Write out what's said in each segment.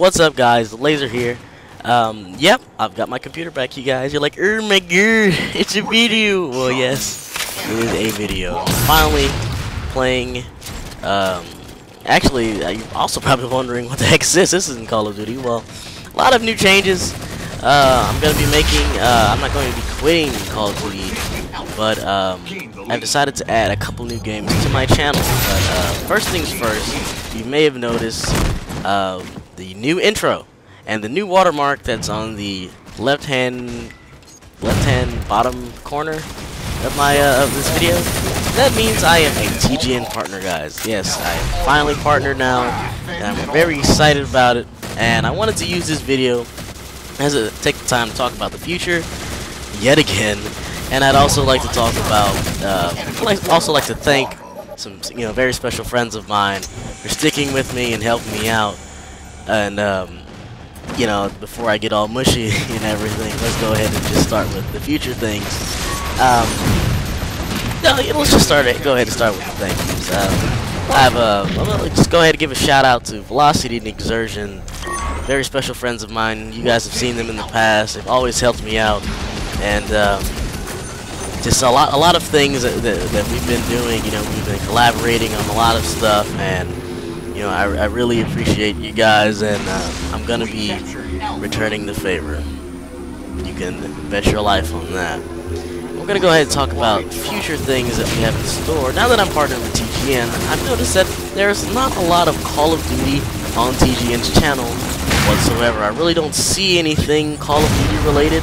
What's up, guys? Laser here. Yep, I've got my computer back, you guys. You're like, oh my god, it's a video. Well, yes, it is a video. I'm finally playing, actually, you're also probably wondering what the heck is this? This isn't Call of Duty. Well, a lot of new changes. I'm going to be making, I'm not going to be quitting Call of Duty, but I've decided to add a couple new games to my channel. But first things first, you may have noticed the new intro and the new watermark that's on the left-hand bottom corner of my of this video. That means I am a TGN partner, guys. Yes, I am finally partnered now, and I'm very excited about it. And I wanted to use this video as a take the time to talk about the future yet again. And I'd also like to talk about, also like to thank some, you know, very special friends of mine for sticking with me and helping me out. And, you know, before I get all mushy and everything, let's go ahead and just start with the future things. Let's just go ahead and start with the things. Let's just go ahead and give a shout out to Velocity and Exertion. Very special friends of mine. You guys have seen them in the past. They've always helped me out. And, just a lot of things that we've been doing. You know, we've been collaborating on a lot of stuff, and you know, I really appreciate you guys, and I'm gonna be returning the favor. You can bet your life on that. We're gonna go ahead and talk about future things that we have in store. Now that I'm partnered with TGN, I've noticed that there's not a lot of Call of Duty on TGN's channel whatsoever. I really don't see anything Call of Duty related.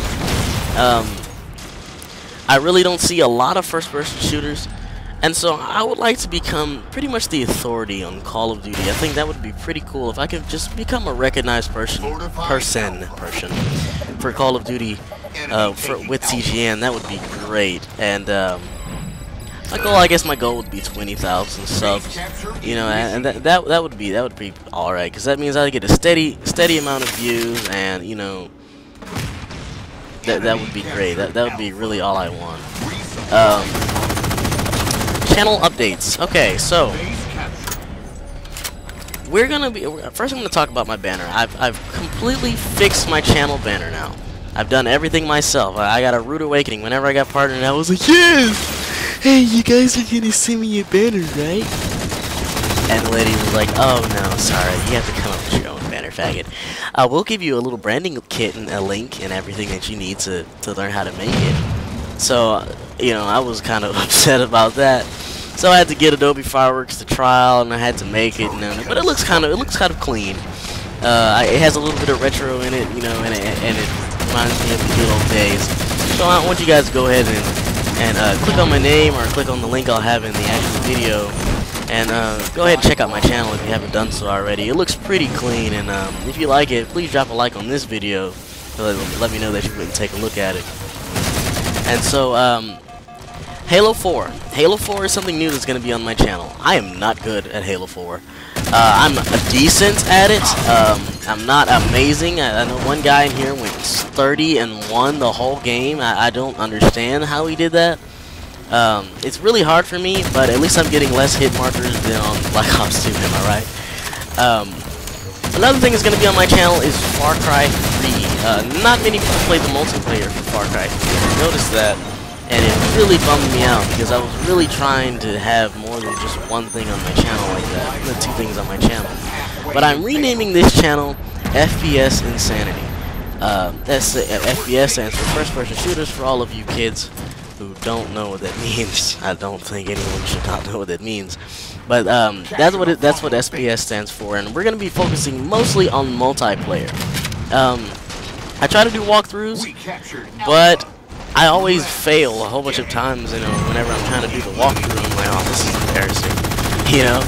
I really don't see a lot of first-person shooters, and so I would like to become pretty much the authority on Call of Duty. I think that would be pretty cool if I could just become a recognized person for Call of Duty with TGN. That would be great. And my goal, I guess, my goal would be 20,000 subs. You know, and that would be all right, because that means I get a steady amount of views, and you know. That would be great. That would be really all I want. Channel updates. Okay, so we're gonna be first. I'm gonna talk about my banner. I've completely fixed my channel banner now. I've done everything myself. I got a rude awakening whenever I got partnered. I was like, yes, hey, you guys are gonna send me a banner, right? And the lady was like, oh no, sorry, you have to come up with your own banner, faggot. We'll give you a little branding kit and a link and everything that you need to learn how to make it. So, you know, I was kind of upset about that. So I had to get Adobe Fireworks to trial, and I had to make it, and, but it looks kind of clean. It has a little bit of retro in it, you know, and it reminds me of the good old days. So I want you guys to go ahead and click on my name or click on the link I'll have in the actual video. And go ahead and check out my channel if you haven't done so already. It looks pretty clean, and if you like it, please drop a like on this video. Let me know that you wouldn't take a look at it. And so, Halo 4. Halo 4 is something new that's going to be on my channel. I am not good at Halo 4. I'm decent at it. I'm not amazing. I know one guy in here went 30-1 the whole game. I don't understand how he did that. It's really hard for me, but at least I'm getting less hit markers than on Black Ops 2, am I right? Another thing that's going to be on my channel is Far Cry 3. Not many people played the multiplayer for Far Cry 3. I noticed that, and it really bummed me out, because I was really trying to have more than just one thing on my channel like that, the two things on my channel. But I'm renaming this channel FPS Insanity. That's FPS stands for First Person Shooters for all of you kids who don't know what that means. I don't think anyone should not know what that means, but that's what SPS stands for, and we're gonna be focusing mostly on multiplayer. I try to do walkthroughs, but I always fail a whole bunch of times. You know, whenever I'm trying to do the walkthrough, I'm like, oh, this is embarrassing, you know.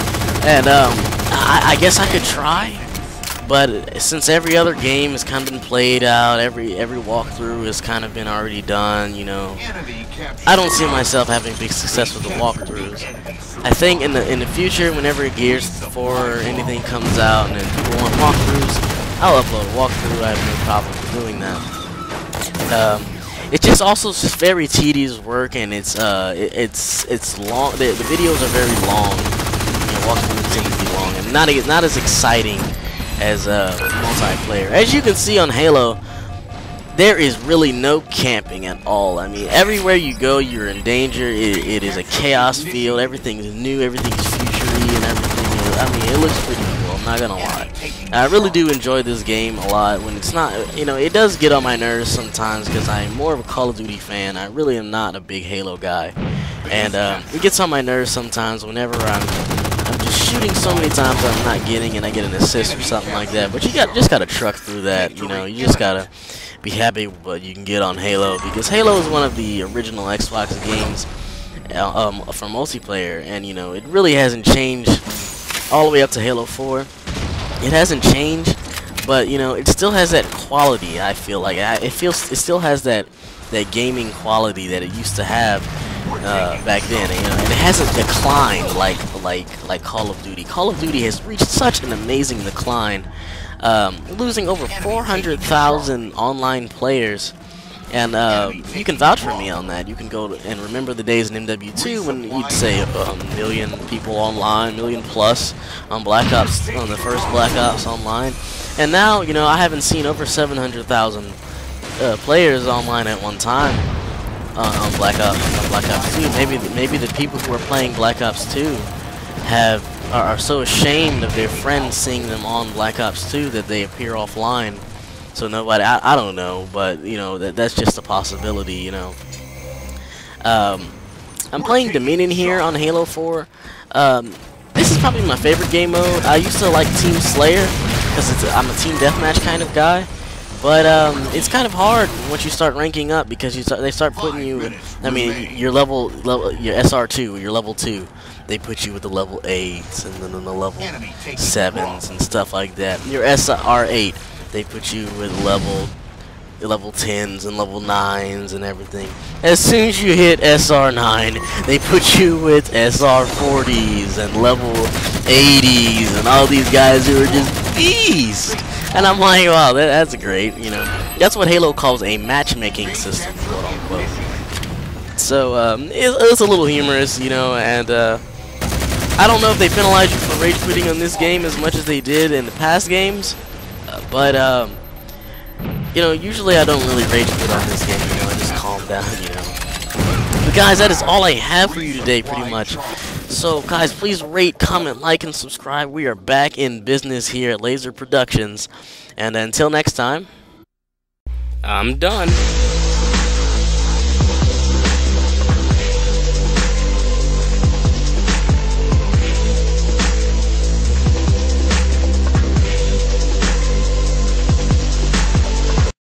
And I guess I could try, but since every other game has kind of been played out, every walkthrough has kind of been already done, you know, I don't see myself having big success with the walkthroughs. I think in the future, whenever Gears 4 or anything comes out and people want walkthroughs, I'll upload a walkthrough. I have no problem with doing that. It's just also just very tedious work, and it's long. The videos are very long. You know, walkthroughs tend to be long, and not as exciting as multiplayer. As you can see on Halo, there is really no camping at all. I mean, everywhere you go, you're in danger. It is a chaos field. Everything's new, everything's future-y and everything. I mean, it looks pretty cool, I'm not gonna lie. I really do enjoy this game a lot. When it's not, you know, it does get on my nerves sometimes because I'm more of a Call of Duty fan. I really am not a big Halo guy. And it gets on my nerves sometimes whenever I'm just shooting so many times I'm not getting, and I get an assist or something like that. But you just gotta truck through that, you know. You just gotta be happy with what you can get on Halo, because Halo is one of the original Xbox games for multiplayer, and you know, it really hasn't changed all the way up to Halo 4. It hasn't changed, but you know, it still has that quality. I feel like it still has that gaming quality that it used to have back then. You know, and it hasn't declined like Call of Duty. Call of Duty has reached such an amazing decline, losing over 400,000 online players. And you can vouch for me on that. You can go and remember the days in MW2 when you'd say a million people online, million plus on Black Ops, on the first Black Ops online. And now, you know, I haven't seen over 700,000 players online at one time on Black Ops 2. Maybe the people who are playing Black Ops 2 are so ashamed of their friends seeing them on Black Ops 2 that they appear offline. So nobody, I don't know, but you know, that's just a possibility, you know. I'm playing Dominion here on Halo 4. This is probably my favorite game mode. I used to like Team Slayer because I'm a team deathmatch kind of guy, but it's kind of hard once you start ranking up, because they start putting you in, I mean, your level your SR2, your level 2. They put you with the level 8s and then the level 7s and stuff like that. Your SR8. They put you with level 10s and level 9s and everything. As soon as you hit SR9, they put you with SR40s and level 80s and all these guys who are just beasts. And I'm like, wow, that's great, you know. That's what Halo calls a matchmaking system, quote unquote. So it's a little humorous, you know, and I don't know if they penalize you for rage quitting on this game as much as they did in the past games. But, you know, usually I don't really rage quit on this game, you know, I just calm down, you know. But guys, that is all I have for you today, pretty much. So, guys, please rate, comment, like, and subscribe. We are back in business here at Laser Productions. And until next time, I'm done.